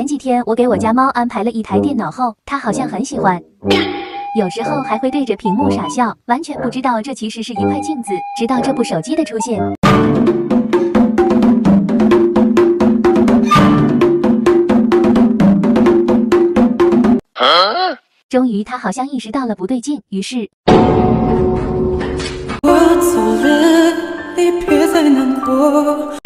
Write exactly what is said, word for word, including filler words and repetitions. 前几天我给我家猫安排了一台电脑后，它好像很喜欢，有时候还会对着屏幕傻笑，完全不知道这其实是一块镜子。直到这部手机的出现。 终于，他好像意识到了不对劲，于是我走了，你别再难过，